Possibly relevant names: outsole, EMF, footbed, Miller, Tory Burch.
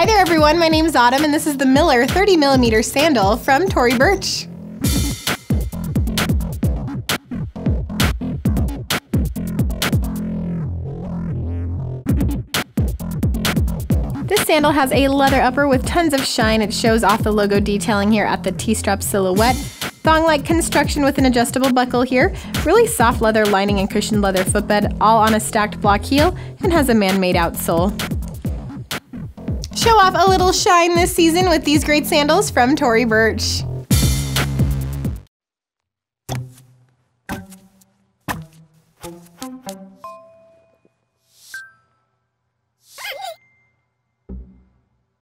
Hi there everyone, my name is Autumn and this is the Miller 30mm sandal from Tory Burch. This sandal has a leather upper with tons of shine. It shows off the logo detailing here at the T-strap silhouette. Thong-like construction with an adjustable buckle here, really soft leather lining and cushioned leather footbed, all on a stacked block heel, and has a man-made outsole. Show off a little shine this season with these great sandals from Tory Burch.